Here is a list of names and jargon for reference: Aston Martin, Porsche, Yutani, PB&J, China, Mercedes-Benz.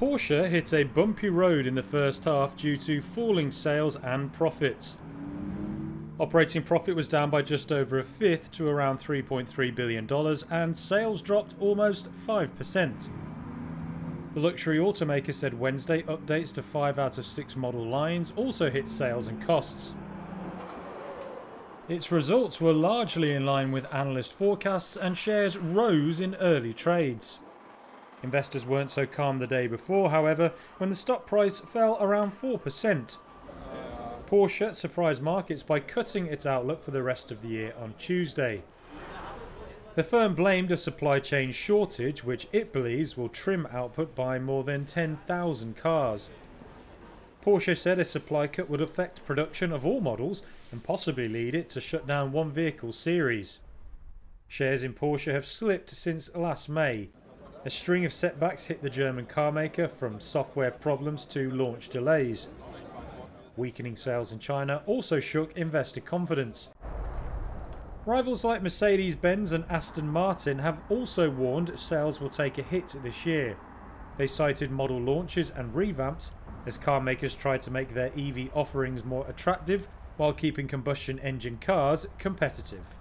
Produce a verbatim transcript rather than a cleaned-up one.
Porsche hit a bumpy road in the first half due to falling sales and profits. Operating profit was down by just over a fifth to around three point three billion dollars, and sales dropped almost five percent. The luxury automaker said Wednesday updates to five out of six model lines also hit sales and costs. Its results were largely in line with analyst forecasts, and shares rose in early trades. Investors weren't so calm the day before, however, when the stock price fell around four percent. Porsche surprised markets by cutting its outlook for the rest of the year on Tuesday. The firm blamed a supply chain shortage, which it believes will trim output by more than ten thousand cars. Porsche said a supply cut would affect production of all models and possibly lead it to shut down one vehicle series. Shares in Porsche have slipped since last May. A string of setbacks hit the German carmaker, from software problems to launch delays. Weakening sales in China also shook investor confidence. Rivals like Mercedes-Benz and Aston Martin have also warned sales will take a hit this year. They cited model launches and revamps as car makers try to make their E V offerings more attractive while keeping combustion engine cars competitive.